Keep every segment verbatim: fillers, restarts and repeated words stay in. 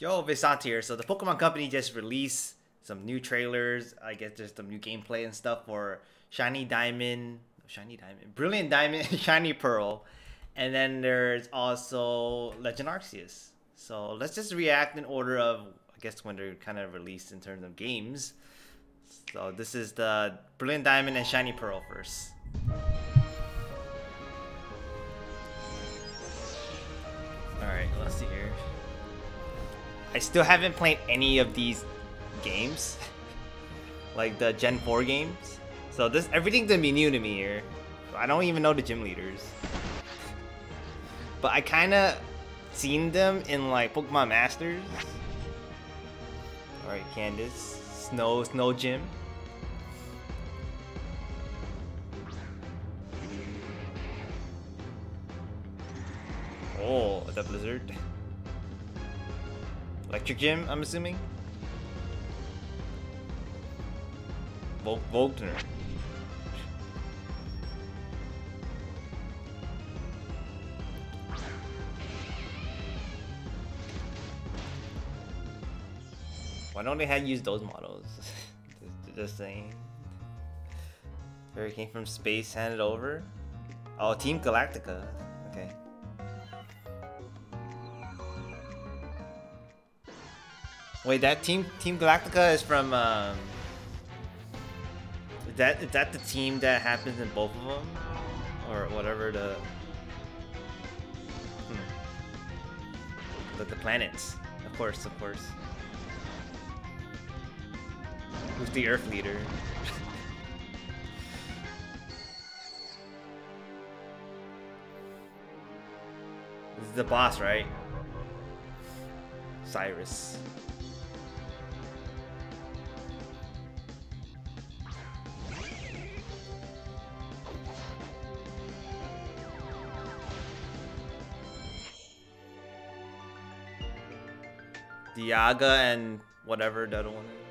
Yo, Vinson here. So the Pokemon Company just released some new trailers. I guess there's some new gameplay and stuff for Shiny Diamond, Shiny Diamond, Brilliant Diamond, Shiny Pearl, and then there's also Legend Arceus. So let's just react in order of, I guess, when they're kind of released in terms of games. So this is the Brilliant Diamond and Shiny Pearl first. All right, let's see here. I still haven't played any of these games, like the Gen four games. So this everything's gonna be new to me here. I don't even know the gym leaders, but I kind of seen them in like Pokémon Masters. All right, Candice, Snow, Snow Gym. Oh, the Blizzard. Electric Gym, I'm assuming. Vol Volkner. Why don't they have used those models? Just saying. Fairy came from space, handed over. Oh, Team Galactica. Okay. Wait, that team, Team Galactica is from, um... Is that, is that the team that happens in both of them? Or whatever the... Hmm. But the planets. Of course, of course. Who's the Earth leader? This is the boss, right? Cyrus. Diaga and whatever the other one is.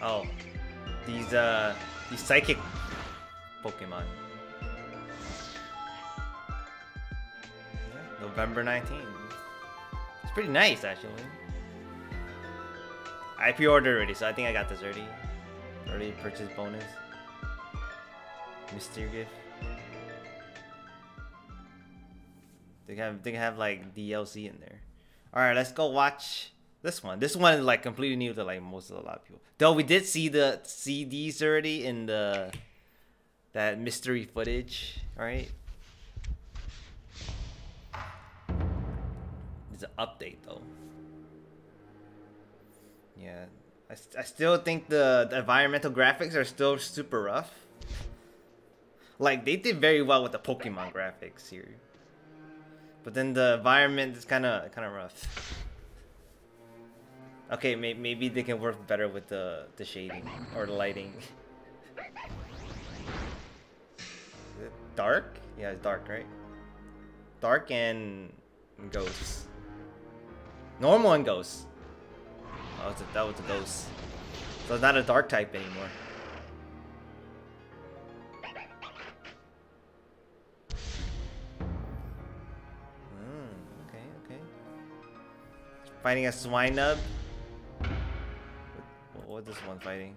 Oh, these uh, these psychic Pokemon. Yeah, November nineteenth. It's pretty nice, actually. I pre-ordered already, so I think I got this already. Already purchased bonus. Mystery gift. They have they have like D L C in there. All right, let's go watch this one. This one is like completely new to like most of a lot of people. Though we did see the see these already in the that mystery footage. All right. It's an update though. Yeah, I I still think the, the environmental graphics are still super rough. Like, they did very well with the Pokemon graphics here. But then the environment is kind of kind of rough. Okay, may maybe they can work better with the, the shading or the lighting. Is it dark? Yeah, it's dark, right? Dark and ghosts. Normal and ghosts. Oh, it's a, that was a ghost. So it's not a dark type anymore. Fighting a Swinub. What, what's this one fighting?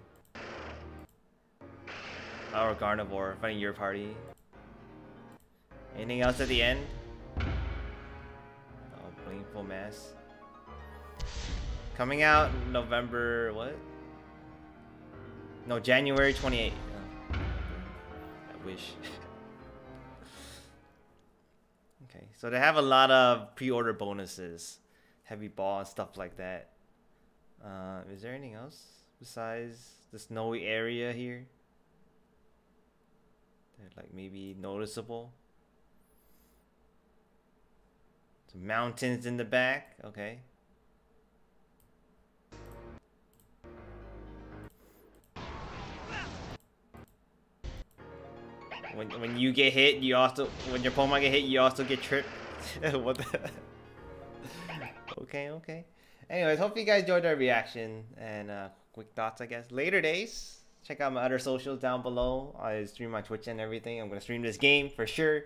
Our Gardevoir fighting your party. Anything else at the end? Oh, Blameful Mass. Coming out November what? No, January twenty-eighth. Oh. I wish. Okay, so they have a lot of pre-order bonuses. Heavy ball and stuff like that. Uh, is there anything else besides the snowy area here? They're like maybe noticeable. Some mountains in the back. Okay. When when you get hit, you also when your Pokemon get hit, you also get tripped. What the? Okay, okay. Anyways, hope you guys enjoyed our reaction and uh, quick thoughts, I guess. Later days. Check out my other socials down below. I stream my Twitch and everything. I'm going to stream this game for sure.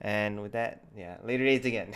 And with that, yeah, later days again.